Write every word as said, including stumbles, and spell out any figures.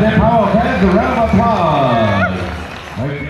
Matt Powell has a round of applause.